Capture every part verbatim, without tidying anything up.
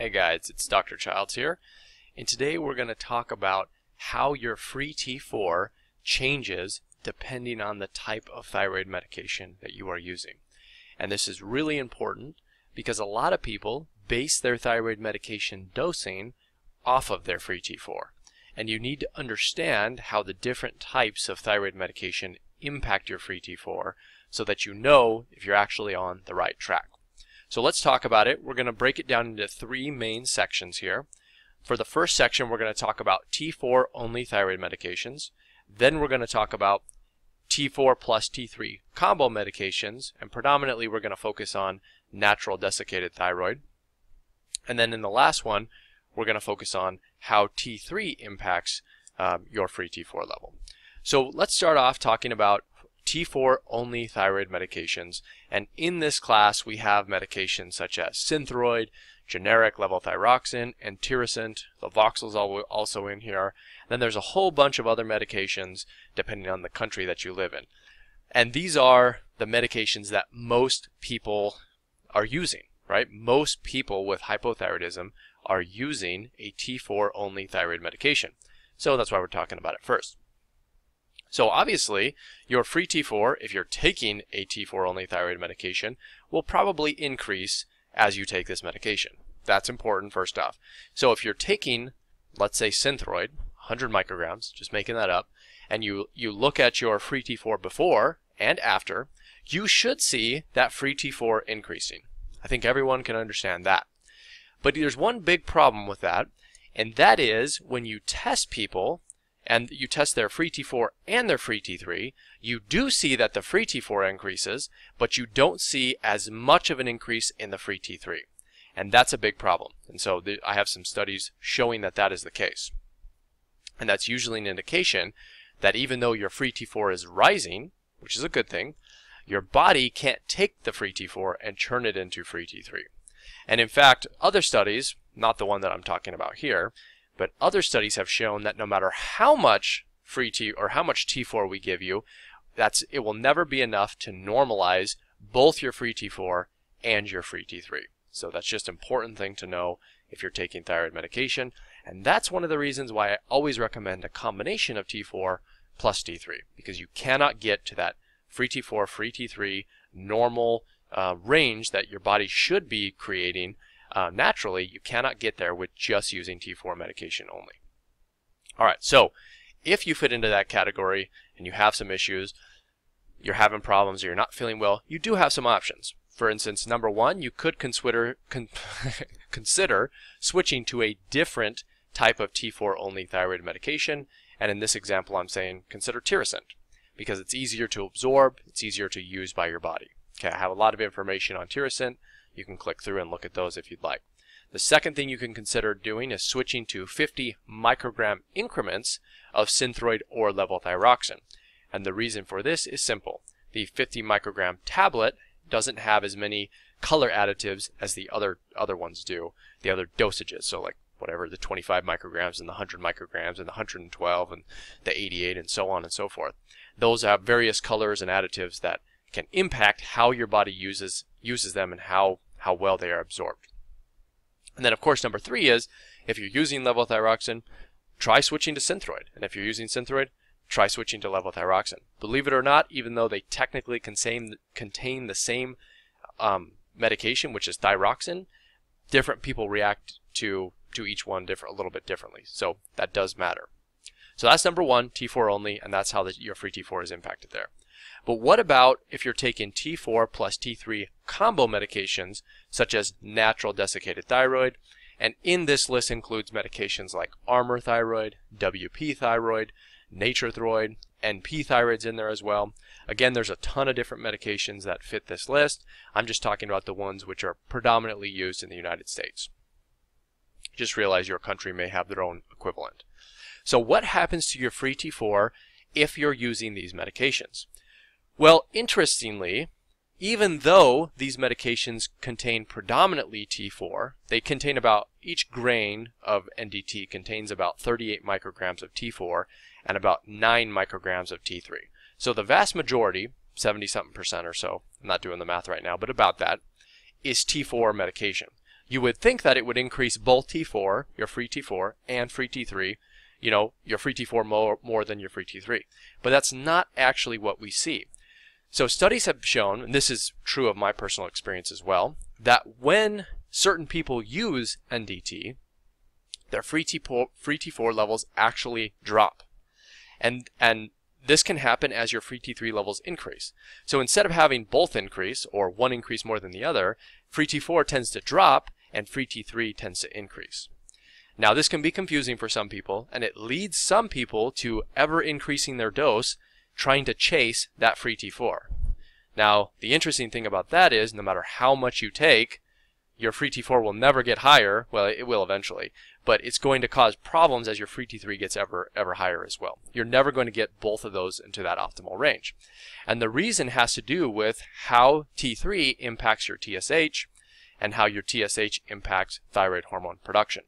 Hey guys, it's Doctor Childs here, and today we're going to talk about how your free T four changes depending on the type of thyroid medication that you are using. And this is really important because a lot of people base their thyroid medication dosing off of their free T four, and you need to understand how the different types of thyroid medication impact your free T four so that you know if you're actually on the right track. So let's talk about it. We're going to break it down into three main sections here. For the first section, we're going to talk about T four only thyroid medications. Then we're going to talk about T four plus T three combo medications, and predominantly we're going to focus on natural desiccated thyroid. And then in the last one, we're going to focus on how T three impacts um, your free T four level. So let's start off talking about T four only thyroid medications, and in this class we have medications such as Synthroid, generic levothyroxine, and Thyrosint. Levoxyl is also in here. Then there's a whole bunch of other medications depending on the country that you live in. And these are the medications that most people are using, right? Most people with hypothyroidism are using a T four only thyroid medication. So that's why we're talking about it first. So obviously, your free T four, if you're taking a T four only thyroid medication, will probably increase as you take this medication. That's important first off. So if you're taking, let's say, Synthroid, one hundred micrograms, just making that up, and you, you look at your free T four before and after, you should see that free T four increasing. I think everyone can understand that. But there's one big problem with that, and that is when you test people and you test their free T four and their free T three, you do see that the free T four increases, but you don't see as much of an increase in the free T three. And that's a big problem. And so the, I have some studies showing that that is the case. And that's usually an indication that even though your free T four is rising, which is a good thing, your body can't take the free T four and turn it into free T three. And in fact, other studies, not the one that I'm talking about here, but other studies have shown that no matter how much free T or how much T four we give you, that's it will never be enough to normalize both your free T four and your free T three. So that's just an important thing to know if you're taking thyroid medication. And that's one of the reasons why I always recommend a combination of T four plus T three, because you cannot get to that free T four, free T three normal uh, range that your body should be creating. Uh, naturally, you cannot get there with just using T four medication only. Alright, so if you fit into that category and you have some issues, you're having problems, or you're not feeling well, you do have some options. For instance, number one, you could consider, con consider switching to a different type of T four only thyroid medication, and in this example I'm saying consider Thyrosint, because it's easier to absorb, it's easier to use by your body. Okay, I have a lot of information on Thyrosint. You can click through and look at those if you'd like. The second thing you can consider doing is switching to fifty microgram increments of Synthroid or levothyroxine. And the reason for this is simple. The fifty microgram tablet doesn't have as many color additives as the other other ones do, the other dosages. So like whatever, the twenty-five micrograms and the one hundred micrograms and the one hundred twelve and the eighty-eight and so on and so forth. Those have various colors and additives that can impact how your body uses uses them and how how well they are absorbed. And then of course number three is, if you're using levothyroxine, try switching to Synthroid. And if you're using Synthroid, try switching to levothyroxine. Believe it or not, even though they technically contain, contain the same um, medication, which is thyroxine, different people react to, to each one different, a little bit differently. So that does matter. So that's number one, T four only, and that's how the, your free T four is impacted there. But what about if you're taking T four plus T three combo medications such as natural desiccated thyroid? And in this list includes medications like Armour thyroid, W P thyroid, nature thyroid, N P thyroid's in there as well. Again, there's a ton of different medications that fit this list. I'm just talking about the ones which are predominantly used in the United States. Just realize your country may have their own equivalent. So what happens to your free T four if you're using these medications? Well, interestingly, even though these medications contain predominantly T four, they contain about, each grain of N D T contains about thirty-eight micrograms of T four and about nine micrograms of T three. So the vast majority, seventy-something percent or so, I'm not doing the math right now, but about that, is T four medication. You would think that it would increase both T four, your free T four, and free T three, you know, your free T four more, more than your free T three. But that's not actually what we see. So studies have shown, and this is true of my personal experience as well, that when certain people use N D T, their free T four, free T four levels actually drop. And, and this can happen as your free T three levels increase. So instead of having both increase, or one increase more than the other, free T four tends to drop, and free T three tends to increase. Now this can be confusing for some people, and it leads some people to ever increasing their dose, trying to chase that free T four. Now the interesting thing about that is, no matter how much you take, your free T four will never get higher. Well, it will eventually, but it's going to cause problems as your free T three gets ever, ever higher as well. You're never going to get both of those into that optimal range. And the reason has to do with how T three impacts your T S H and how your T S H impacts thyroid hormone production.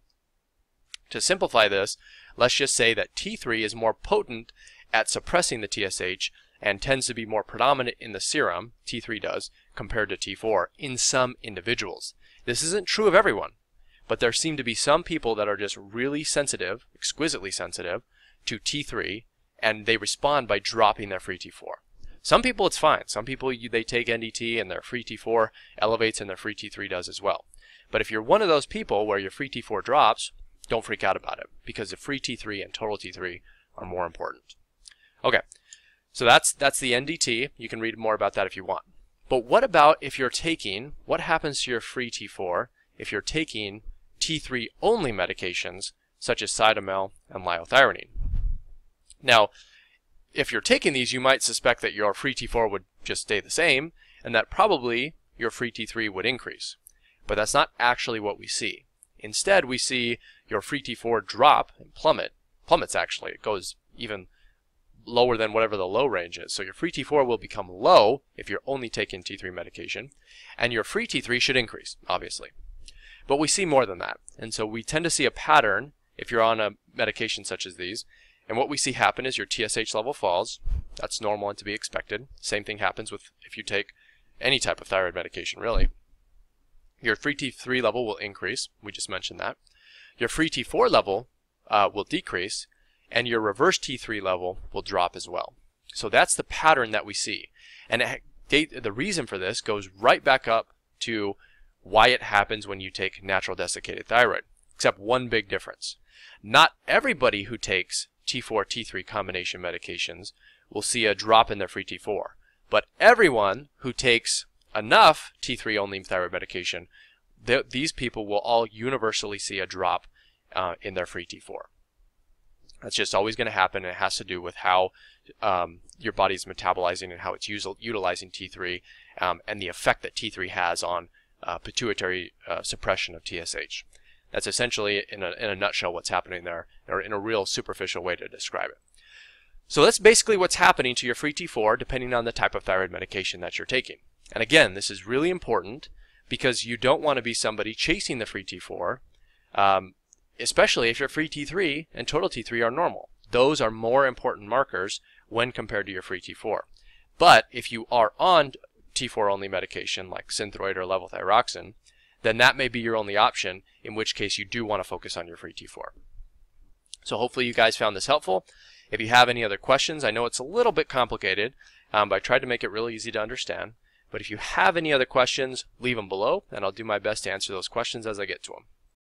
To simplify this, let's just say that T three is more potent at suppressing the T S H and tends to be more predominant in the serum, T three does, compared to T four in some individuals. This isn't true of everyone, but there seem to be some people that are just really sensitive, exquisitely sensitive, to T three, and they respond by dropping their free T four. Some people it's fine. Some people, you, they take N D T and their free T four elevates and their free T three does as well. But if you're one of those people where your free T four drops, don't freak out about it, because the free T three and total T three are more important. Okay, so that's, that's the N D T. You can read more about that if you want. But what about if you're taking, what happens to your free T four if you're taking T three only medications such as Cytomel and Liothyronine? Now, if you're taking these, you might suspect that your free T four would just stay the same and that probably your free T three would increase. But that's not actually what we see. Instead, we see your free T four drop and plummet. Plummets actually, it goes even lower than whatever the low range is. So your free T four will become low if you're only taking T three medication, and your free T three should increase, obviously. But we see more than that, and so we tend to see a pattern if you're on a medication such as these, and what we see happen is your T S H level falls. That's normal and to be expected. Same thing happens with if you take any type of thyroid medication, really. Your free T three level will increase, we just mentioned that. Your free T four level uh, will decrease, and your reverse T three level will drop as well. So that's the pattern that we see. And it, the reason for this goes right back up to why it happens when you take natural desiccated thyroid, except one big difference. Not everybody who takes T four T three combination medications will see a drop in their free T four, but everyone who takes enough T three only thyroid medication, th these people will all universally see a drop uh, in their free T four. That's just always going to happen, and it has to do with how um, your body's metabolizing and how it's us utilizing T three um, and the effect that T three has on uh, pituitary uh, suppression of T S H. That's essentially, in a, in a nutshell, what's happening there, or in a real superficial way to describe it. So that's basically what's happening to your free T four depending on the type of thyroid medication that you're taking. And again, this is really important because you don't want to be somebody chasing the free T four, um, especially if your free T three and total T three are normal. Those are more important markers when compared to your free T four. But if you are on T four only medication like Synthroid or levothyroxine, then that may be your only option, in which case you do want to focus on your free T four. So hopefully you guys found this helpful. If you have any other questions, I know it's a little bit complicated, um, but I tried to make it really easy to understand. But if you have any other questions, leave them below, and I'll do my best to answer those questions as I get to them.